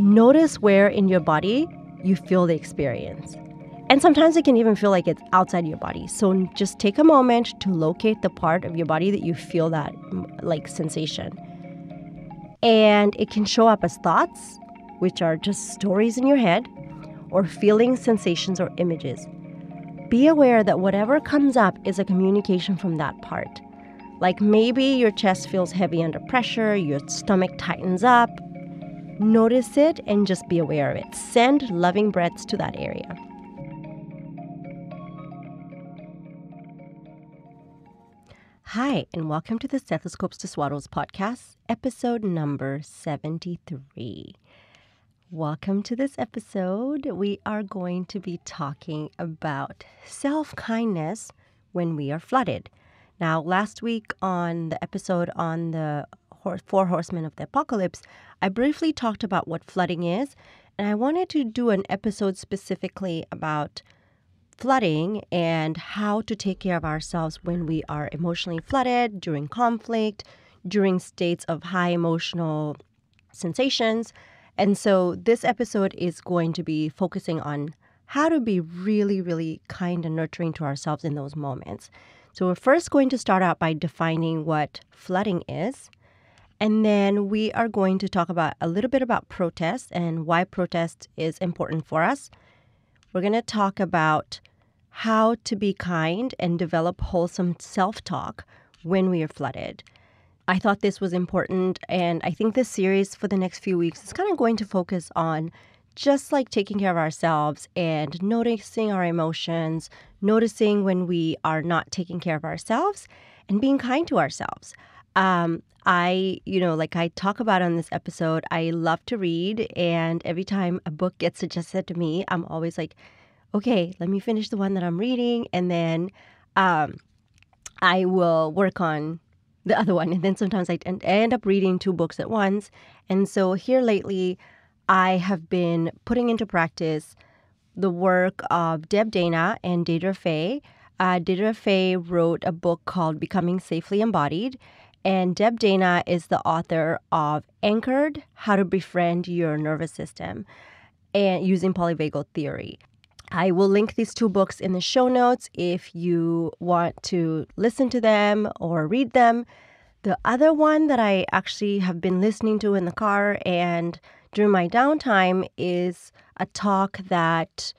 Notice where in your body you feel the experience. And sometimes it can even feel like it's outside your body. So just take a moment to locate the part of your body that you feel that like sensation. And it can show up as thoughts, which are just stories in your head, or feelings, sensations, or images. Be aware that whatever comes up is a communication from that part. Like maybe your chest feels heavy under pressure, your stomach tightens up. Notice it and just be aware of it. Send loving breaths to that area. Hi, and welcome to the Stethoscopes to Swaddles podcast, episode number 73. Welcome to this episode. We are going to be talking about self-kindness when we are flooded. Now, last week on the episode on the Four Horsemen of the Apocalypse, I briefly talked about what flooding is, and I wanted to do an episode specifically about flooding and how to take care of ourselves when we are emotionally flooded, during conflict, during states of high emotional sensations. And so this episode is going to be focusing on how to be really, really kind and nurturing to ourselves in those moments. So we're first going to start out by defining what flooding is. And then we are going to talk about a little bit about protest and why protest is important for us. We're going to talk about how to be kind and develop wholesome self-talk when we are flooded. I thought this was important, and I think this series for the next few weeks is kind of going to focus on just like taking care of ourselves and noticing our emotions, noticing when we are not taking care of ourselves, and being kind to ourselves. Like I talk about on this episode, I love to read, and every time a book gets suggested to me, I'm always like, okay, let me finish the one that I'm reading, and then I will work on the other one. And then sometimes I end up reading two books at once. And so here lately, I have been putting into practice the work of Deb Dana and Deirdre Fay. Deirdre Fay wrote a book called Becoming Safely Embodied. And Deb Dana is the author of Anchored, How to Befriend Your Nervous System, and using polyvagal theory. I will link these two books in the show notes if you want to listen to them or read them. The other one that I actually have been listening to in the car and during my downtime is a talk that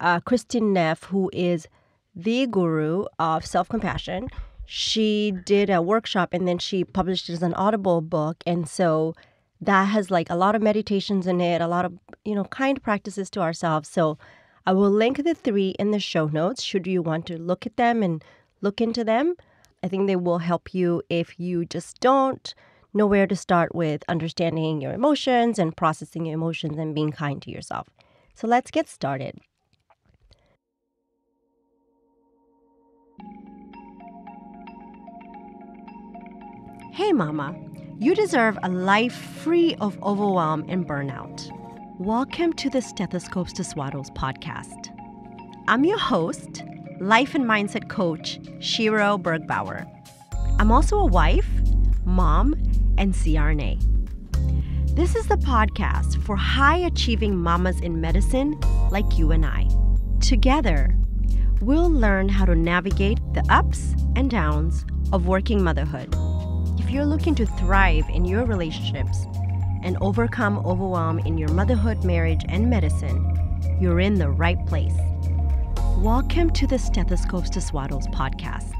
Kristin Neff, who is the guru of self-compassion, she did a workshop and then she published it as an Audible book. And so that has like a lot of meditations in it, a lot of, kind practices to ourselves. So I will link the three in the show notes should you want to look at them and look into them. I think they will help you if you just don't know where to start with understanding your emotions and processing your emotions and being kind to yourself. So let's get started. Hey mama, you deserve a life free of overwhelm and burnout. Welcome to the Stethoscopes to Swaddles podcast. I'm your host, life and mindset coach, Shiro Bergbauer. I'm also a wife, mom, and CRNA. This is the podcast for high-achieving mamas in medicine like you and I. Together, we'll learn how to navigate the ups and downs of working motherhood. If you're looking to thrive in your relationships, and overcome overwhelm in your motherhood, marriage, and medicine, you're in the right place. Welcome to the Stethoscopes to Swaddles podcast.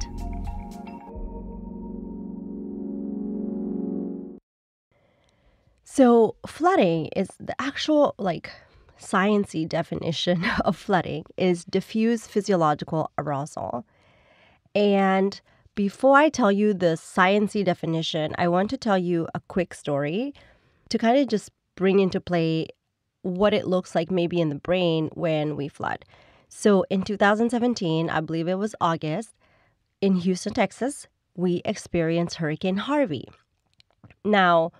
So flooding is the actual sciencey definition of flooding is diffuse physiological arousal. And before I tell you the sciencey definition, I want to tell you a quick story to kind of just bring into play what it looks like maybe in the brain when we flood. So in 2017, I believe it was August, in Houston, Texas, we experienced Hurricane Harvey. Now,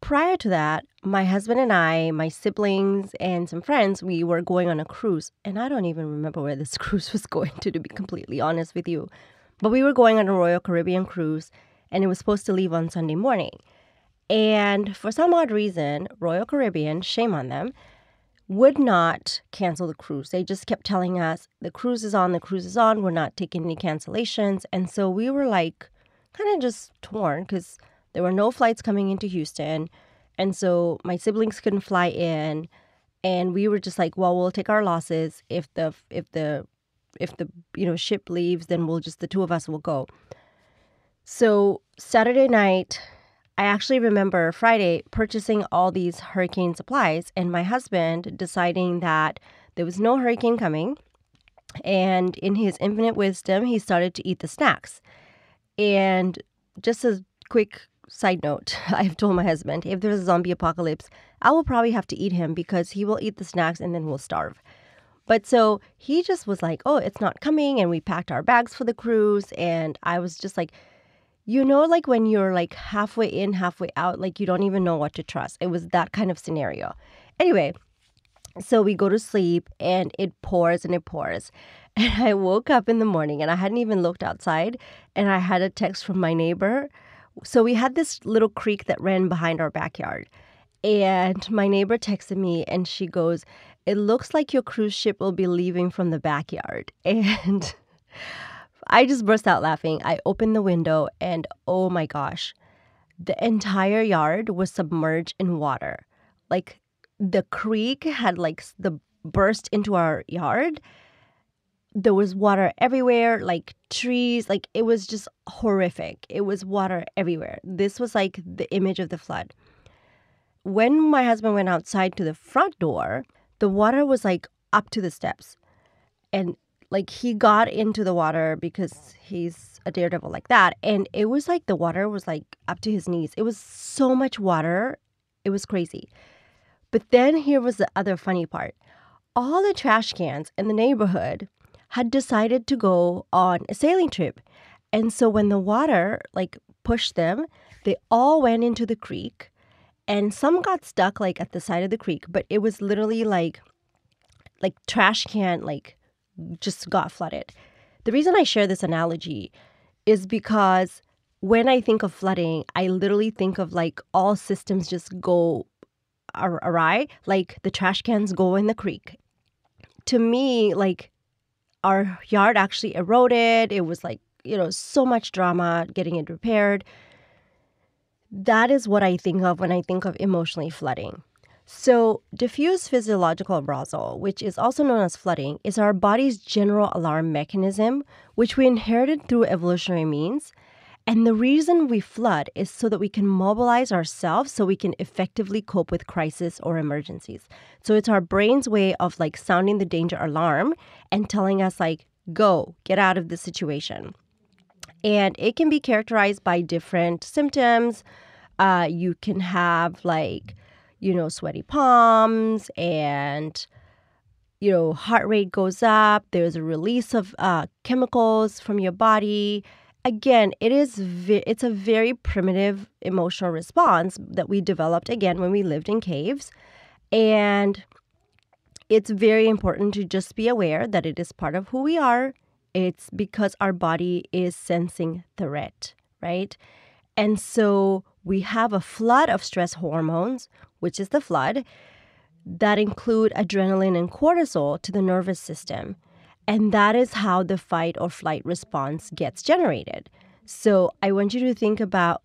prior to that, my husband and I, my siblings and some friends, we were going on a cruise. And I don't even remember where this cruise was going to be completely honest with you. But we were going on a Royal Caribbean cruise, and it was supposed to leave on Sunday morning. And for some odd reason, Royal Caribbean, shame on them, would not cancel the cruise. They just kept telling us, the cruise is on, we're not taking any cancellations. And so we were like kind of just torn because there were no flights coming into Houston. And so my siblings couldn't fly in. And we were just like, well, we'll take our losses. If the ship leaves, then we'll just, the two of us will go. So Saturday night, I actually remember Friday purchasing all these hurricane supplies and my husband deciding that there was no hurricane coming. And in his infinite wisdom, he started to eat the snacks. And just a quick side note, I've told my husband, if there's a zombie apocalypse, I will probably have to eat him because he will eat the snacks and then we'll starve. But so he just was like, oh, it's not coming. And we packed our bags for the cruise. And I was just like, like when you're like halfway in, halfway out, like you don't even know what to trust. It was that kind of scenario. Anyway, so we go to sleep and it pours and it pours. And I woke up in the morning and I hadn't even looked outside. And I had a text from my neighbor. So we had this little creek that ran behind our backyard. And my neighbor texted me and she goes, it looks like your cruise ship will be leaving from the backyard. And I just burst out laughing. I opened the window and oh my gosh, the entire yard was submerged in water. Like the creek had the burst into our yard. There was water everywhere, like trees, like it was just horrific. It was water everywhere. This was like the image of the flood. When my husband went outside to the front door, the water was like up to the steps. And he got into the water because he's a daredevil like that. And it was like the water was like up to his knees. It was so much water. It was crazy. But then here was the other funny part. All the trash cans in the neighborhood had decided to go on a sailing trip. And so when the water pushed them, they all went into the creek. And some got stuck at the side of the creek. But it was literally like trash can just got flooded. The reason I share this analogy is because when I think of flooding, I literally think of all systems just go awry, like the trash cans go in the creek. To me, our yard actually eroded. It was so much drama getting it repaired. That is what I think of when I think of emotionally flooding. So diffuse physiological arousal, which is also known as flooding, is our body's general alarm mechanism, which we inherited through evolutionary means. And the reason we flood is so that we can mobilize ourselves so we can effectively cope with crisis or emergencies. So it's our brain's way of sounding the danger alarm and telling us go, get out of this situation. And it can be characterized by different symptoms. You can have sweaty palms and, heart rate goes up. There's a release of chemicals from your body. Again, it's a very primitive emotional response that we developed, again, when we lived in caves. And it's very important to just be aware that it is part of who we are. It's because our body is sensing threat, right? And so we have a flood of stress hormones, which is the flood, that include adrenaline and cortisol to the nervous system. And that is how the fight or flight response gets generated. So I want you to think about,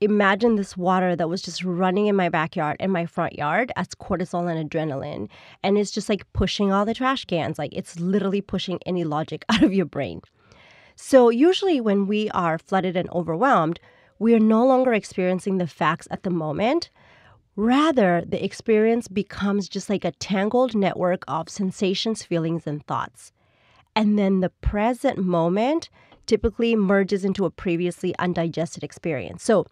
imagine this water that was just running in my backyard and my front yard as cortisol and adrenaline. And it's just pushing all the trash cans. It's literally pushing any logic out of your brain. So usually when we are flooded and overwhelmed, we are no longer experiencing the facts at the moment. Rather, the experience becomes just a tangled network of sensations, feelings, and thoughts. And then the present moment typically merges into a previously undigested experience. So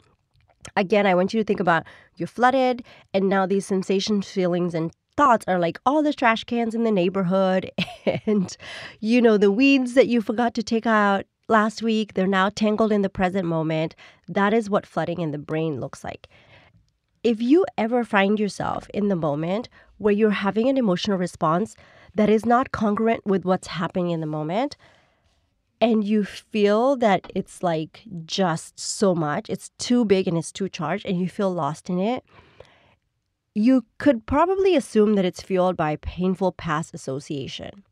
again, I want you to think about you're flooded, and now these sensations, feelings, and thoughts are all the trash cans in the neighborhood and, the weeds that you forgot to take out last week, they're now tangled in the present moment. That is what flooding in the brain looks like. If you ever find yourself in the moment where you're having an emotional response that is not congruent with what's happening in the moment, and you feel that it's like just so much, it's too big and it's too charged, and you feel lost in it, you could probably assume that it's fueled by painful past association.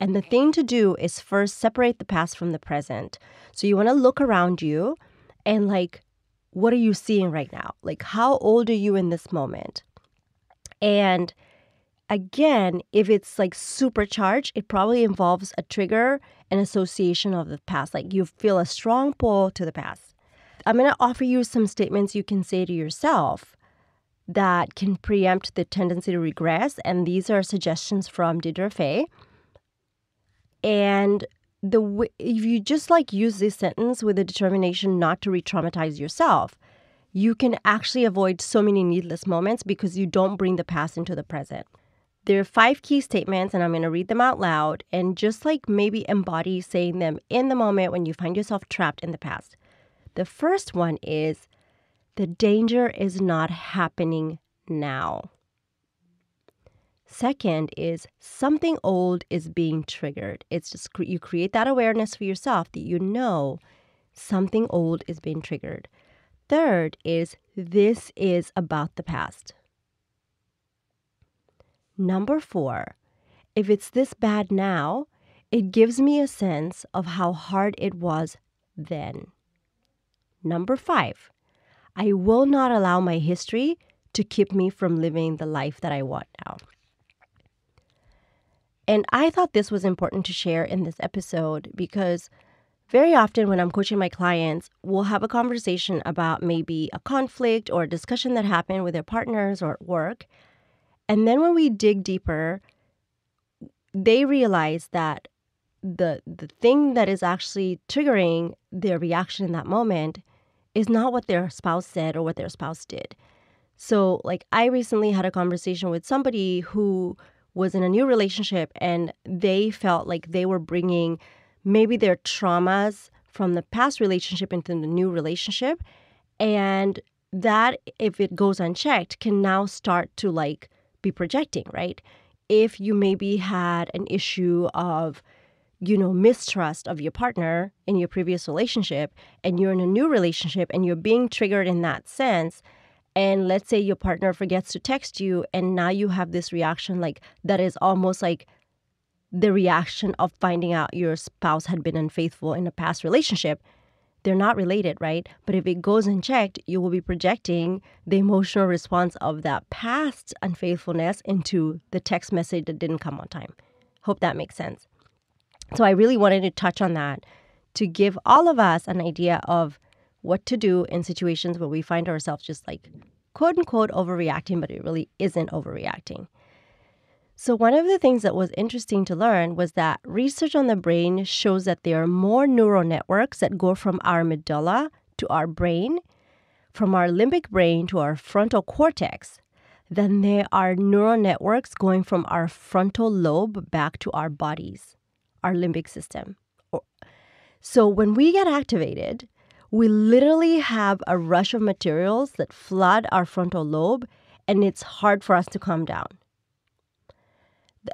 And the thing to do is first separate the past from the present. So you want to look around you and like, what are you seeing right now? Like, how old are you in this moment? And again, if it's like supercharged, it probably involves a trigger and association of the past. Like you feel a strong pull to the past. I'm going to offer you some statements you can say to yourself that can preempt the tendency to regress. And these are suggestions from Deirdre Fay. And if you just like use this sentence with a determination not to re-traumatize yourself, you can actually avoid so many needless moments because you don't bring the past into the present. There are 5 key statements, and I'm going to read them out loud and just like maybe embody saying them in the moment when you find yourself trapped in the past. The first one is, the danger is not happening now. Second is, something old is being triggered. It's just you create that awareness for yourself that you know something old is being triggered. Third is, this is about the past. Number 4, if it's this bad now, it gives me a sense of how hard it was then. Number 5, I will not allow my history to keep me from living the life that I want now. And I thought this was important to share in this episode because very often when I'm coaching my clients, we'll have a conversation about maybe a conflict or a discussion that happened with their partners or at work. And then when we dig deeper, they realize that the thing that is actually triggering their reaction in that moment is not what their spouse said or what their spouse did. So like I recently had a conversation with somebody who was in a new relationship, and they felt like they were bringing maybe their traumas from the past relationship into the new relationship. And that, if it goes unchecked, can now start to like be projecting, right? If you maybe had an issue of, you know, mistrust of your partner in your previous relationship, and you're in a new relationship and you're being triggered in that sense, and let's say your partner forgets to text you, and now you have this reaction like that is almost like the reaction of finding out your spouse had been unfaithful in a past relationship. They're not related, right? But if it goes unchecked, you will be projecting the emotional response of that past unfaithfulness into the text message that didn't come on time. Hope that makes sense. So I really wanted to touch on that to give all of us an idea of what to do in situations where we find ourselves just like quote unquote overreacting, but it really isn't overreacting. So one of the things that was interesting to learn was that research on the brain shows that there are more neural networks that go from our medulla to our brain, from our limbic brain to our frontal cortex, than there are neural networks going from our frontal lobe back to our bodies, our limbic system. So when we get activated, we literally have a rush of materials that flood our frontal lobe, and it's hard for us to calm down.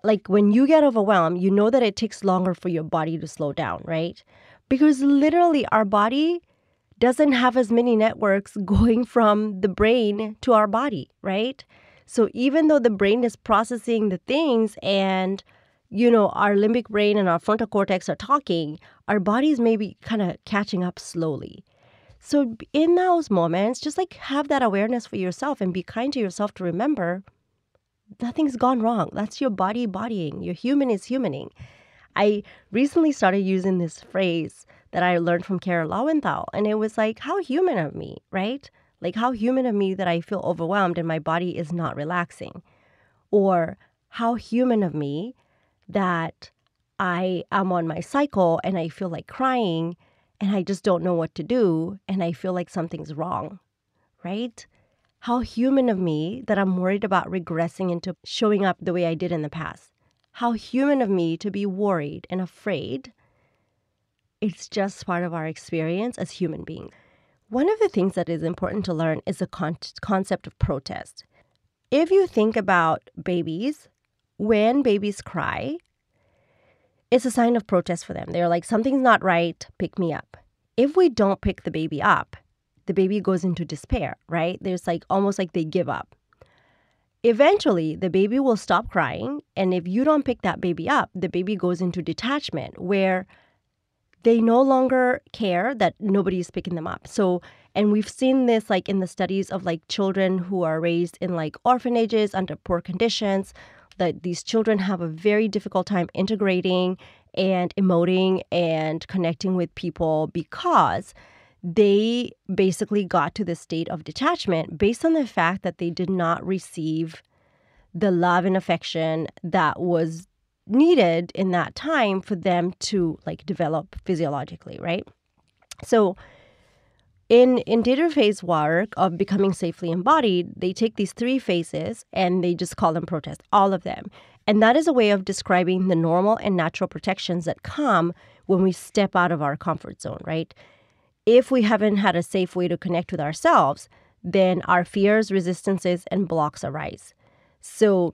Like when you get overwhelmed, you know that it takes longer for your body to slow down, right? Because literally our body doesn't have as many networks going from the brain to our body, right? So even though the brain is processing the things and, you know, our limbic brain and our frontal cortex are talking, our bodies may be kind of catching up slowly. So in those moments, just like have that awareness for yourself and be kind to yourself to remember nothing's gone wrong. That's your body bodying. Your human is humaning. I recently started using this phrase that I learned from Kara Lowenthal, and it was like, how human of me, right? Like how human of me that I feel overwhelmed and my body is not relaxing. Or how human of me that I am on my cycle and I feel like crying and I just don't know what to do and I feel like something's wrong, right? How human of me that I'm worried about regressing into showing up the way I did in the past. How human of me to be worried and afraid. It's just part of our experience as human beings. One of the things that is important to learn is the concept of protest. If you think about babies, when babies cry, it's a sign of protest for them. They're like, something's not right, pick me up. If we don't pick the baby up, the baby goes into despair, right? There's like almost like they give up. Eventually, the baby will stop crying. And if you don't pick that baby up, the baby goes into detachment where they no longer care that nobody is picking them up. So, and we've seen this like in the studies of like children who are raised in like orphanages under poor conditions, that these children have a very difficult time integrating and emoting and connecting with people because they basically got to this state of detachment based on the fact that they did not receive the love and affection that was needed in that time for them to like develop physiologically, right? So in Deirdre Fay's work of Becoming Safely Embodied, they take these three phases and they just call them protest, all of them. And that is a way of describing the normal and natural protections that come when we step out of our comfort zone, right? If we haven't had a safe way to connect with ourselves, then our fears, resistances, and blocks arise. So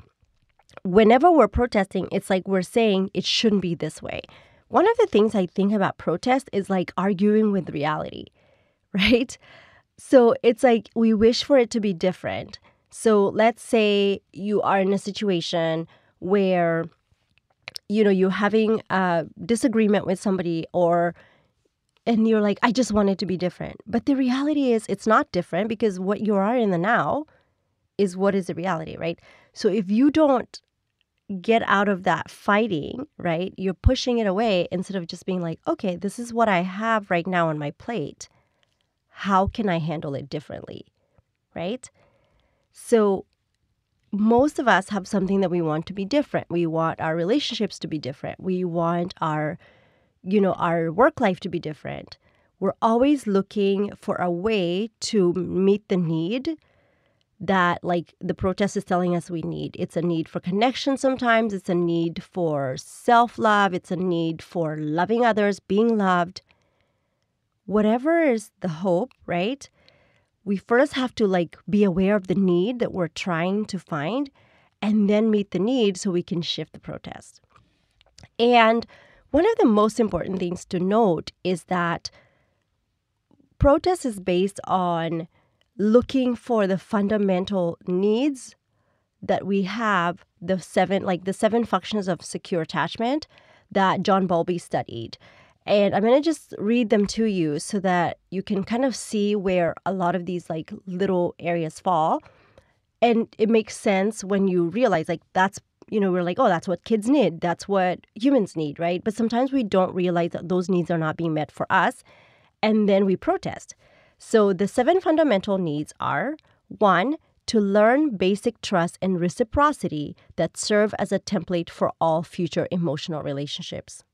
whenever we're protesting, it's like we're saying it shouldn't be this way. One of the things I think about protest is like arguing with reality, right? So it's like we wish for it to be different. So let's say you are in a situation where, you know, you're having a disagreement with somebody or... and you're like, I just want it to be different. But the reality is it's not different because what you are in the now is what is the reality, right? So if you don't get out of that fighting, right, you're pushing it away instead of just being like, okay, this is what I have right now on my plate. How can I handle it differently, right? So most of us have something that we want to be different. We want our relationships to be different. We want our... you know, our work life to be different. We're always looking for a way to meet the need that like the protest is telling us we need. It's a need for connection sometimes. It's a need for self-love. It's a need for loving others, being loved. Whatever is the hope, right? We first have to like be aware of the need that we're trying to find and then meet the need so we can shift the protest. And one of the most important things to note is that protest is based on looking for the fundamental needs that we have, the seven functions of secure attachment that John Bowlby studied. And I'm going to just read them to you so that you can kind of see where a lot of these like little areas fall. And it makes sense when you realize like that's, you know, we're like, oh, that's what kids need. That's what humans need, right? But sometimes we don't realize that those needs are not being met for us. And then we protest. So the seven fundamental needs are, 1, to learn basic trust and reciprocity that serve as a template for all future emotional relationships.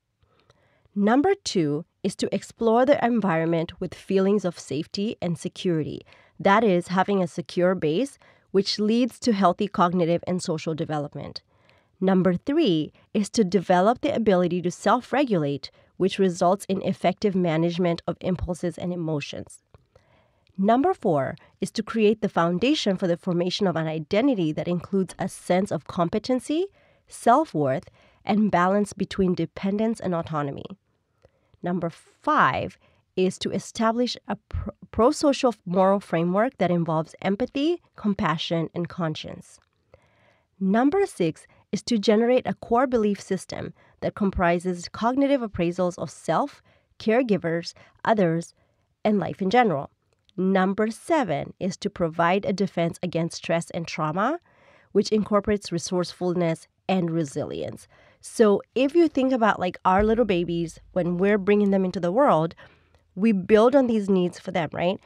Number 2 is to explore the environment with feelings of safety and security. That is having a secure base, which leads to healthy cognitive and social development. Number 3 is to develop the ability to self-regulate, which results in effective management of impulses and emotions. Number 4 is to create the foundation for the formation of an identity that includes a sense of competency, self-worth, and balance between dependence and autonomy. Number 5 is to establish a pro-social moral framework that involves empathy, compassion, and conscience. Number 6 is to generate a core belief system that comprises cognitive appraisals of self, caregivers, others, and life in general. Number 7 is to provide a defense against stress and trauma, which incorporates resourcefulness and resilience. So if you think about like our little babies, when we're bringing them into the world, we build on these needs for them, right?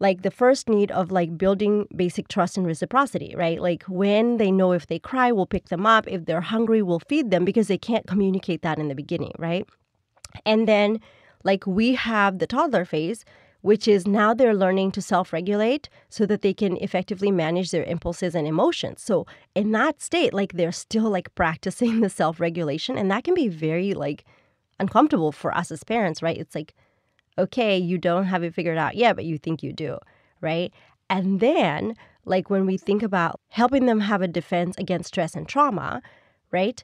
Like the first need of like building basic trust and reciprocity, right? Like when they know if they cry, we'll pick them up. If they're hungry, we'll feed them because they can't communicate that in the beginning, right? And then like we have the toddler phase, which is now they're learning to self-regulate so that they can effectively manage their impulses and emotions. So in that state, like they're still like practicing the self-regulation, and that can be very like uncomfortable for us as parents, right? It's like, okay, you don't have it figured out yet, but you think you do, right? And then, like when we think about helping them have a defense against stress and trauma, right?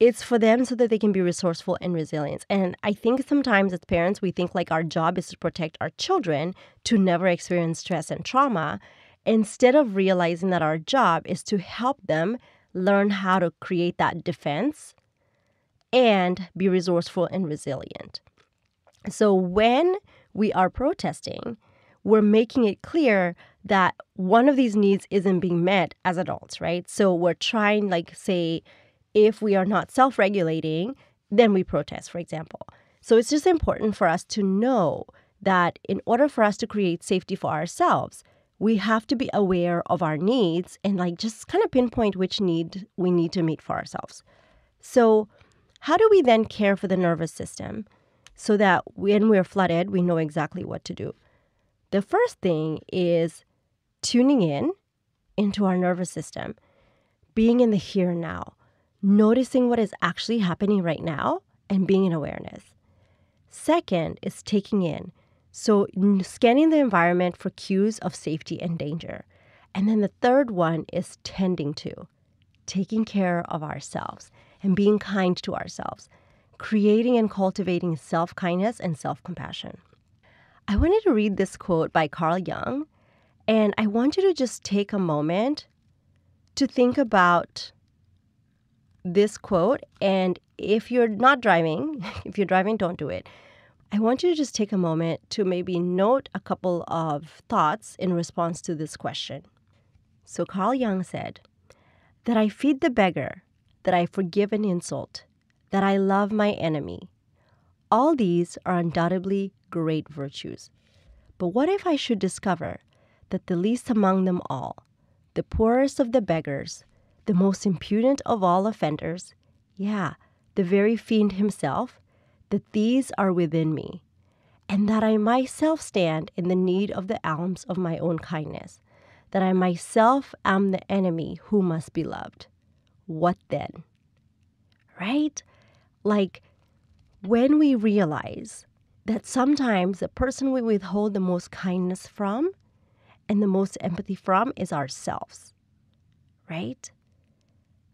It's for them so that they can be resourceful and resilient. And I think sometimes as parents, we think like our job is to protect our children to never experience stress and trauma, instead of realizing that our job is to help them learn how to create that defense and be resourceful and resilient. So when we are protesting, we're making it clear that one of these needs isn't being met as adults, right? So we're trying, like, say, if we are not self-regulating, then we protest, for example. So it's just important for us to know that in order for us to create safety for ourselves, we have to be aware of our needs and, like, just kind of pinpoint which need we need to meet for ourselves. So how do we then care for the nervous system so that when we're flooded, we know exactly what to do? The first thing is tuning in into our nervous system, being in the here and now, noticing what is actually happening right now and being in awareness. Second is taking in. So scanning the environment for cues of safety and danger. And then the third one is tending to, taking care of ourselves and being kind to ourselves, creating and cultivating self-kindness and self-compassion. I wanted to read this quote by Carl Jung, and I want you to just take a moment to think about this quote. And if you're not driving, if you're driving, don't do it. I want you to just take a moment to maybe note a couple of thoughts in response to this question. So Carl Jung said, "That I feed the beggar, that I forgive an insult, that I love my enemy. All these are undoubtedly great virtues. But what if I should discover that the least among them all, the poorest of the beggars, the most impudent of all offenders, yeah, the very fiend himself, that these are within me, and that I myself stand in the need of the alms of my own kindness, that I myself am the enemy who must be loved. What then?" Right? Like, when we realize that sometimes the person we withhold the most kindness from and the most empathy from is ourselves, right?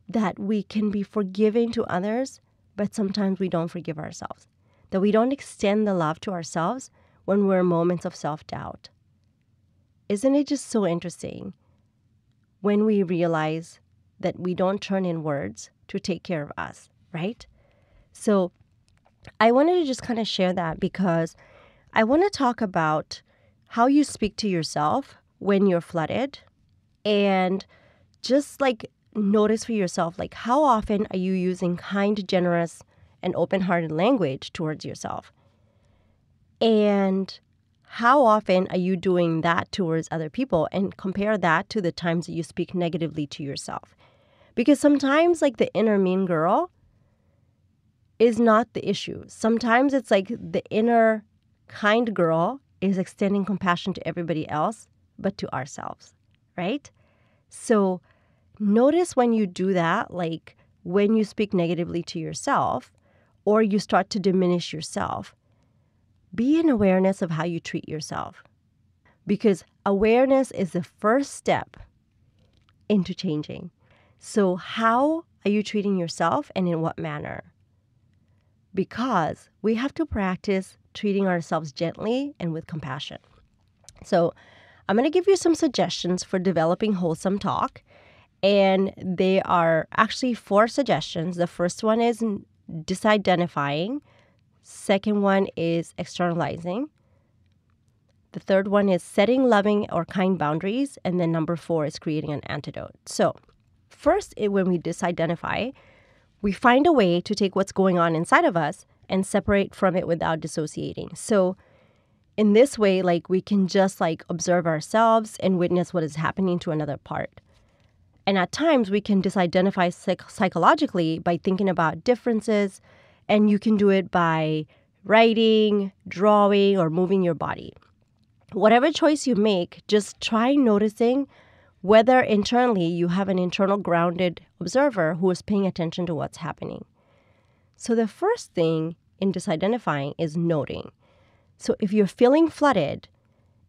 That we can be forgiving to others, but sometimes we don't forgive ourselves. That we don't extend the love to ourselves when we're in moments of self-doubt. Isn't it just so interesting when we realize that we don't turn in words to take care of us, right? So I wanted to just kind of share that because I want to talk about how you speak to yourself when you're flooded, and just like notice for yourself, like, how often are you using kind, generous, and open-hearted language towards yourself? And how often are you doing that towards other people? And compare that to the times that you speak negatively to yourself. Because sometimes, like, the inner mean girl is not the issue. Sometimes it's like the inner kind girl is extending compassion to everybody else, but to ourselves, right? So notice when you do that, like when you speak negatively to yourself or you start to diminish yourself, be in awareness of how you treat yourself, because awareness is the first step into changing. So how are you treating yourself and in what manner? Because we have to practice treating ourselves gently and with compassion. So I'm going to give you some suggestions for developing wholesome talk. And they are actually 4 suggestions. The first one is disidentifying. Second one is externalizing. The third one is setting loving or kind boundaries. And then number 4 is creating an antidote. So first, when we disidentify, we find a way to take what's going on inside of us and separate from it without dissociating. So in this way, like, we can just like observe ourselves and witness what is happening to another part. And at times, we can disidentify psychologically by thinking about differences, and you can do it by writing, drawing, or moving your body. Whatever choice you make, just try noticing whether internally you have an internal grounded observer who is paying attention to what's happening. So the first thing in disidentifying is noting. So if you're feeling flooded,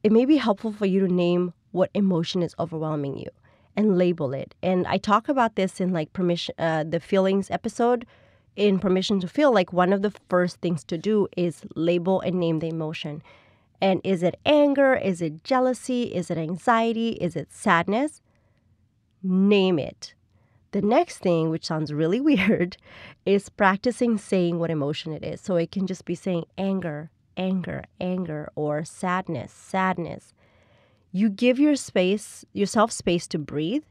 it may be helpful for you to name what emotion is overwhelming you and label it. And I talk about this in like the feelings episode in Permission to Feel, like one of the first things to do is label and name the emotion. And is it anger? Is it jealousy? Is it anxiety? Is it sadness? Name it. The next thing, which sounds really weird, is practicing saying what emotion it is. So it can just be saying anger, anger, anger, or sadness, sadness. You give yourself space to breathe,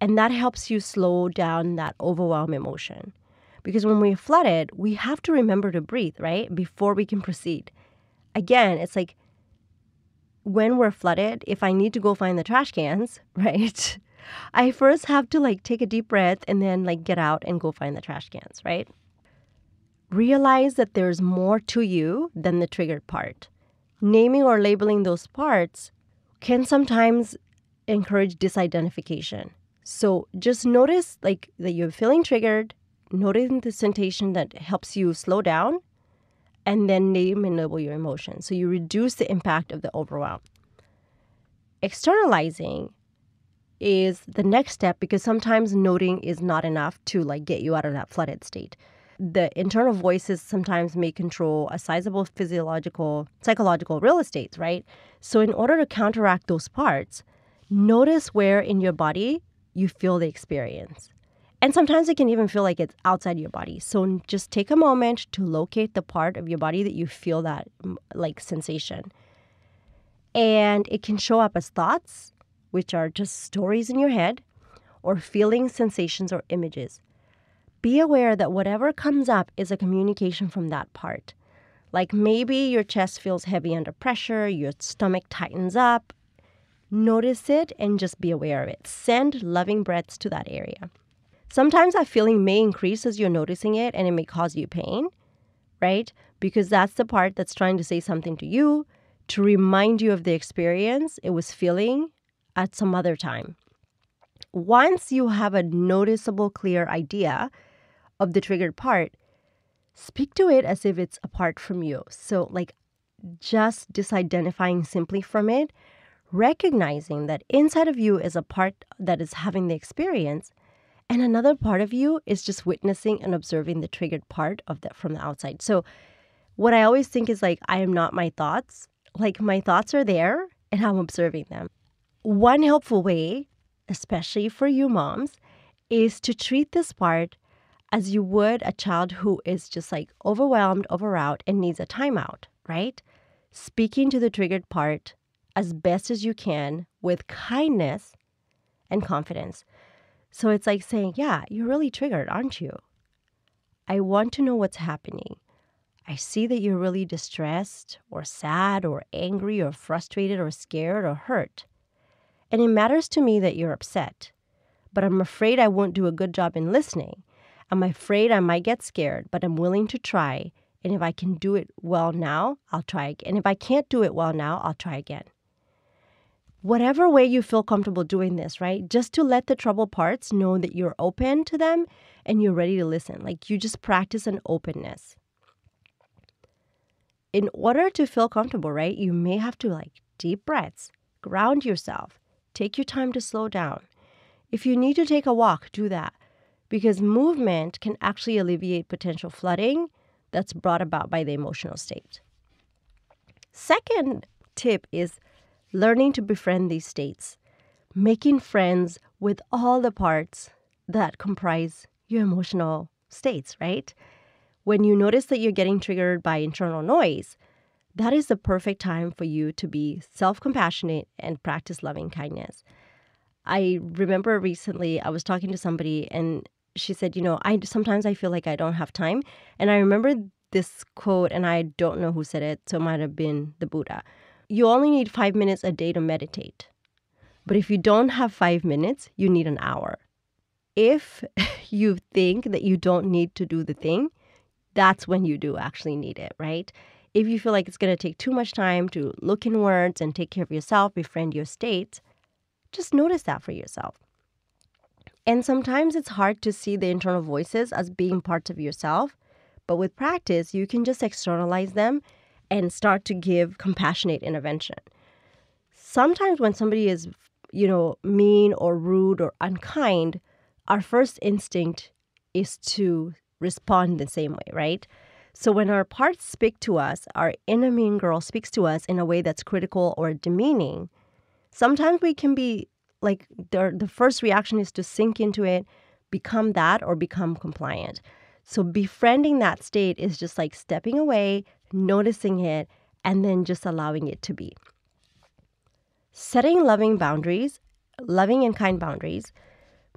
and that helps you slow down that overwhelm emotion. Because when we're flooded, we have to remember to breathe, right, before we can proceed. Again, it's like when we're flooded, if I need to go find the trash cans, right, I first have to take a deep breath and then get out and go find the trash cans, right? Realize that there's more to you than the triggered part. Naming or labeling those parts can sometimes encourage disidentification. So just notice that you're feeling triggered, noticing the sensation that helps you slow down, and then name and label your emotions. So you reduce the impact of the overwhelm. Externalizing is the next step, because sometimes noting is not enough to get you out of that flooded state. The internal voices sometimes may control a sizable psychological real estate, right? So in order to counteract those parts, notice where in your body you feel the experience. And sometimes it can even feel like it's outside your body. So just take a moment to locate the part of your body that you feel that sensation. And it can show up as thoughts, which are just stories in your head, or feelings, sensations, or images. Be aware that whatever comes up is a communication from that part. Like maybe your chest feels heavy under pressure, your stomach tightens up. Notice it and just be aware of it. Send loving breaths to that area. Sometimes that feeling may increase as you're noticing it, and it may cause you pain, right? Because that's the part that's trying to say something to you, to remind you of the experience it was feeling at some other time. Once you have a noticeable, clear idea of the triggered part, speak to it as if it's apart from you. So just disidentifying simply from it, recognizing that inside of you is a part that is having the experience, and another part of you is just witnessing and observing the triggered part of that from the outside. So what I always think is I am not my thoughts. My thoughts are there and I'm observing them. One helpful way, especially for you moms, is to treat this part as you would a child who is just overwhelmed, overwrought, and needs a timeout, right? Speaking to the triggered part as best as you can with kindness and confidence. So it's saying, yeah, you're really triggered, aren't you? I want to know what's happening. I see that you're really distressed or sad or angry or frustrated or scared or hurt. And it matters to me that you're upset, but I'm afraid I won't do a good job in listening. I'm afraid I might get scared, but I'm willing to try. And if I can do it well now, I'll try again. And if I can't do it well now, I'll try again. Whatever way you feel comfortable doing this, right? Just to let the troubled parts know that you're open to them and you're ready to listen. You just practice an openness. In order to feel comfortable, right, you may have to deep breaths, ground yourself. Take your time to slow down. If you need to take a walk, do that, because movement can actually alleviate potential flooding that's brought about by the emotional state. Second tip is learning to befriend these states, making friends with all the parts that comprise your emotional states, right? When you notice that you're getting triggered by internal noise, that is the perfect time for you to be self-compassionate and practice loving kindness. I remember recently I was talking to somebody and she said, sometimes I feel like I don't have time. And I remember this quote, and I don't know who said it, so it might have been the Buddha. You only need 5 minutes a day to meditate. But if you don't have 5 minutes, you need an hour. If you think that you don't need to do the thing, that's when you do actually need it, right? If you feel like it's going to take too much time to look inwards and take care of yourself, befriend your state, just notice that for yourself. And sometimes it's hard to see the internal voices as being parts of yourself, but with practice, you can just externalize them and start to give compassionate intervention. Sometimes when somebody is, mean or rude or unkind, our first instinct is to respond the same way, right? So when our parts speak to us, our inner mean girl speaks to us in a way that's critical or demeaning, sometimes we can be like, the first reaction is to sink into it, become that, or become compliant. So befriending that state is just like stepping away, noticing it, and then just allowing it to be. Setting loving boundaries, loving and kind boundaries,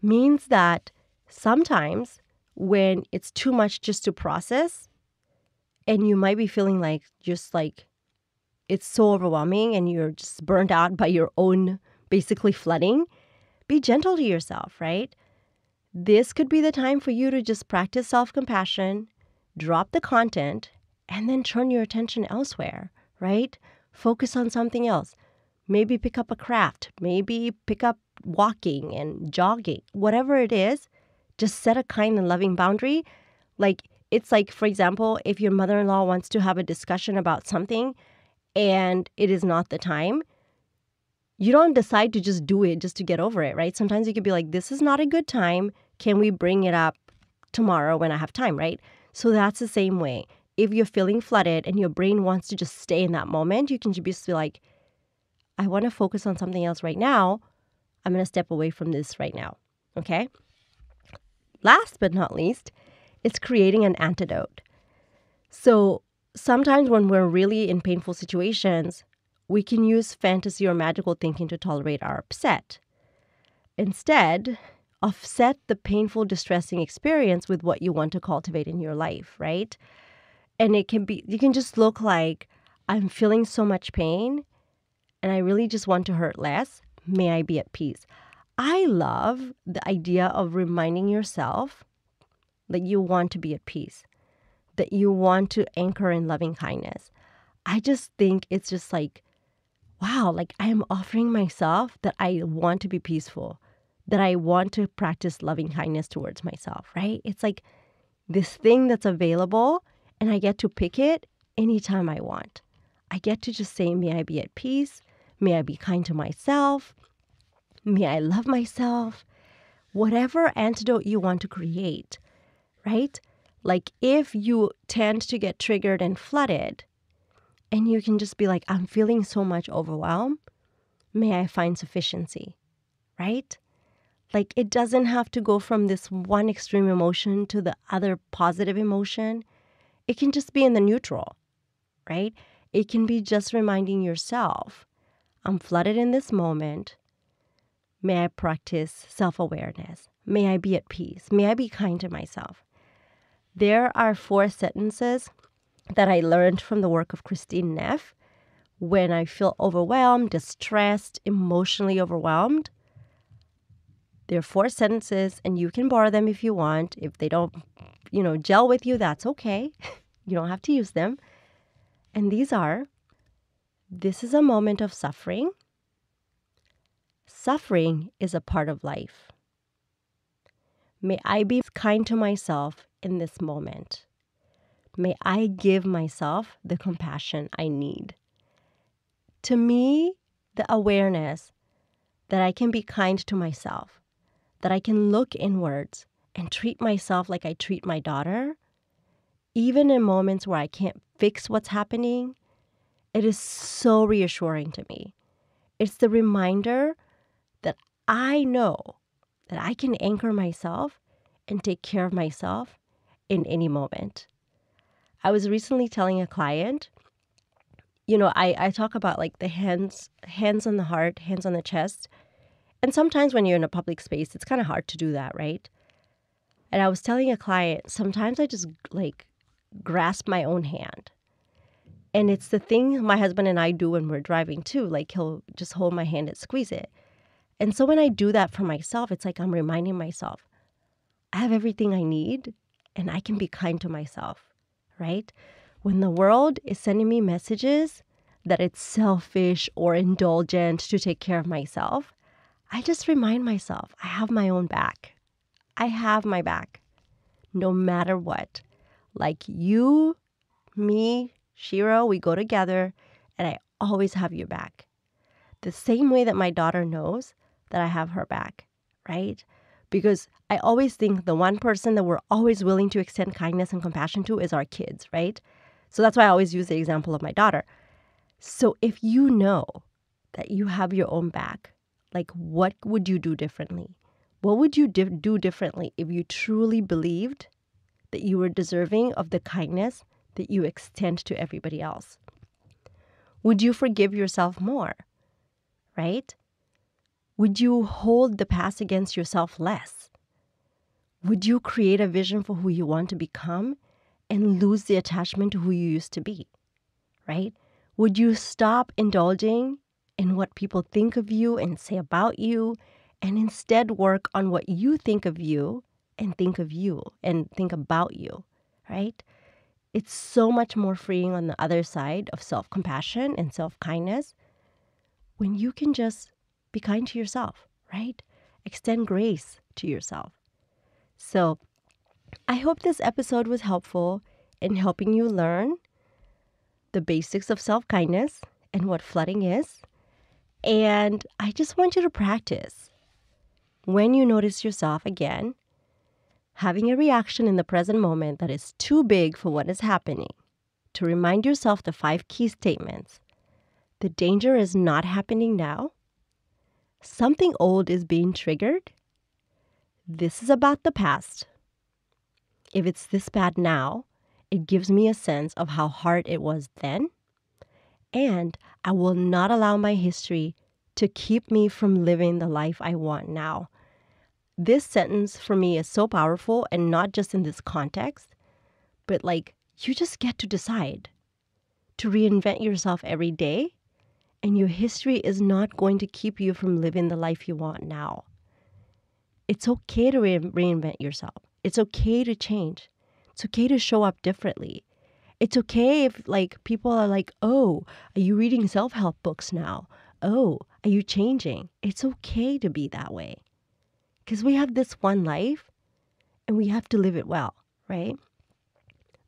means that sometimes when it's too much just to process, and you might be feeling like just like it's so overwhelming and you're just burnt out by your own basically flooding, be gentle to yourself, right? This could be the time for you to just practice self-compassion, drop the content, and then turn your attention elsewhere, right? Focus on something else. Maybe pick up a craft. Maybe pick up walking and jogging. Whatever it is, just set a kind and loving boundary. Like, it's like, for example, if your mother-in-law wants to have a discussion about something and it is not the time, you don't decide to just do it just to get over it, right? Sometimes you could be like, this is not a good time. Can we bring it up tomorrow when I have time, right? So that's the same way. If you're feeling flooded and your brain wants to just stay in that moment, you can just be like, I want to focus on something else right now. I'm going to step away from this right now, okay? Last but not least, it's creating an antidote. So sometimes when we're really in painful situations, we can use fantasy or magical thinking to tolerate our upset. Instead, offset the painful, distressing experience with what you want to cultivate in your life, right? And it can be, you can just look like, I'm feeling so much pain and I really just want to hurt less. May I be at peace. I love the idea of reminding yourself that you want to be at peace, that you want to anchor in loving kindness. I just think it's just like, wow, like I am offering myself that I want to be peaceful, that I want to practice loving kindness towards myself, right? It's like this thing that's available and I get to pick it anytime I want. I get to just say, may I be at peace? May I be kind to myself? May I love myself? Whatever antidote you want to create, right? Like if you tend to get triggered and flooded, and you can just be like, I'm feeling so much overwhelm. May I find sufficiency, right? Like it doesn't have to go from this one extreme emotion to the other positive emotion. It can just be in the neutral, right? It can be just reminding yourself, I'm flooded in this moment. May I practice self-awareness? May I be at peace? May I be kind to myself? There are 4 sentences that I learned from the work of Kristin Neff. When I feel overwhelmed, distressed, emotionally overwhelmed, there are 4 sentences, and you can borrow them if you want. If they don't, gel with you, that's okay. You don't have to use them. And these are, this is a moment of suffering. Suffering is a part of life. May I be kind to myself in this moment. May I give myself the compassion I need. To me, the awareness that I can be kind to myself, that I can look inwards and treat myself like I treat my daughter, even in moments where I can't fix what's happening, it is so reassuring to me. It's the reminder that I know that I can anchor myself and take care of myself in any moment. I was recently telling a client, I talk about like the hands on the heart, hands on the chest. And sometimes when you're in a public space, it's kind of hard to do that, right? And I was telling a client, sometimes I just like grasp my own hand. And it's the thing my husband and I do when we're driving too. Like he'll just hold my hand and squeeze it. And so when I do that for myself, it's like I'm reminding myself, I have everything I need and I can be kind to myself. Right? When the world is sending me messages that it's selfish or indulgent to take care of myself, I just remind myself, I have my own back. I have my back, no matter what. Like you, me, Shiro, we go together, and I always have your back. The same way that my daughter knows that I have her back, right? because I always think the one person that we're always willing to extend kindness and compassion to is our kids, right? So that's why I always use the example of my daughter. So if you know that you have your own back, like, what would you do differently? What would you do differently if you truly believed that you were deserving of the kindness that you extend to everybody else? Would you forgive yourself more, right? Would you hold the past against yourself less? Would you create a vision for who you want to become and lose the attachment to who you used to be, right? Would you stop indulging in what people think of you and say about you, and instead work on what you think of you and think of you and think about you, right? It's so much more freeing on the other side of self-compassion and self-kindness when you can just be kind to yourself, right? Extend grace to yourself. So I hope this episode was helpful in helping you learn the basics of self-kindness and what flooding is. And I just want you to practice, when you notice yourself again having a reaction in the present moment that is too big for what is happening, to remind yourself the 5 key statements. The danger is not happening now. Something old is being triggered. This is about the past. If it's this bad now, it gives me a sense of how hard it was then. And I will not allow my history to keep me from living the life I want now. This sentence for me is so powerful, and not just in this context, but like, you just get to decide to reinvent yourself every day, and your history is not going to keep you from living the life you want now. It's okay to reinvent yourself. It's okay to change. It's okay to show up differently. It's okay if, like, people are like, oh, are you reading self-help books now? Oh, are you changing? It's okay to be that way. Because we have this one life and we have to live it well, right?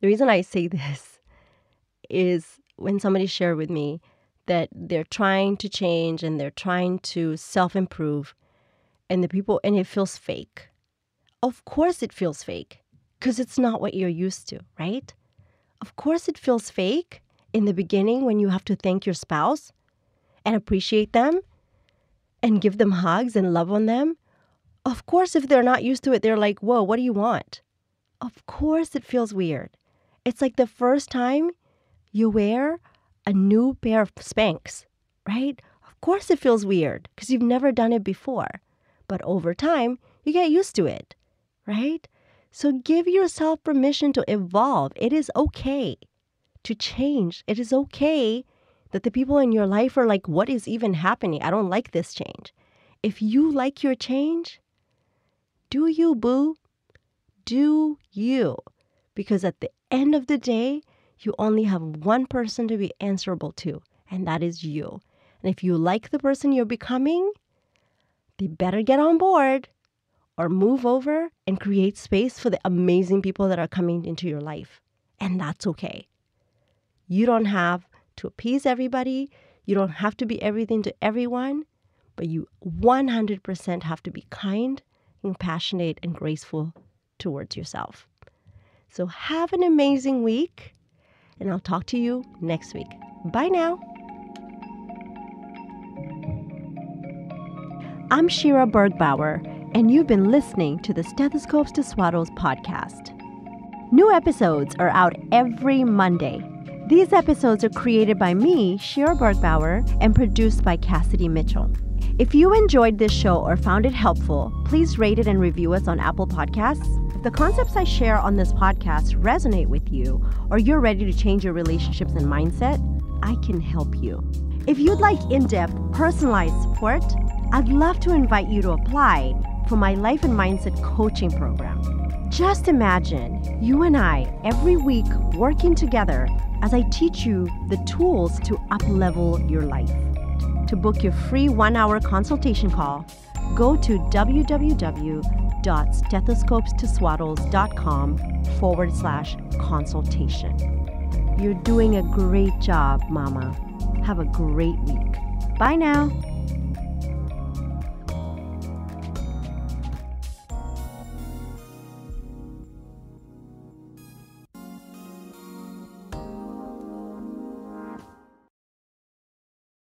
The reason I say this is when somebody shared with me that they're trying to change and they're trying to self-improve, and the people, and it feels fake. Of course it feels fake, because it's not what you're used to, right? Of course it feels fake in the beginning when you have to thank your spouse and appreciate them and give them hugs and love on them. Of course, if they're not used to it, they're like, whoa, what do you want? Of course it feels weird. It's like the first time you wear a new pair of Spanx, right? Of course it feels weird because you've never done it before. But over time, you get used to it, right? So give yourself permission to evolve. It is okay to change. It is okay that the people in your life are like, what is even happening? I don't like this change. If you like your change, do you, boo? Do you? Because at the end of the day, you only have one person to be answerable to, and that is you. And if you like the person you're becoming, they better get on board or move over and create space for the amazing people that are coming into your life. And that's okay. You don't have to appease everybody. You don't have to be everything to everyone, but you 100% have to be kind, compassionate, and graceful towards yourself. So have an amazing week, and I'll talk to you next week. Bye now. I'm Shiro Bergbauer, and you've been listening to the Stethoscopes to Swaddles podcast. New episodes are out every Monday. These episodes are created by me, Shiro Bergbauer, and produced by Cassidy Mitchell. If you enjoyed this show or found it helpful, please rate it and review us on Apple Podcasts. If the concepts I share on this podcast resonate with you, or you're ready to change your relationships and mindset, I can help you. If you'd like in-depth, personalized support, I'd love to invite you to apply for my Life and Mindset coaching program. Just imagine you and I every week working together as I teach you the tools to up-level your life. To book your free 1-hour consultation call, go to www.stethoscopestoswaddles.com/consultation. You're doing a great job, Mama. Have a great week. Bye now.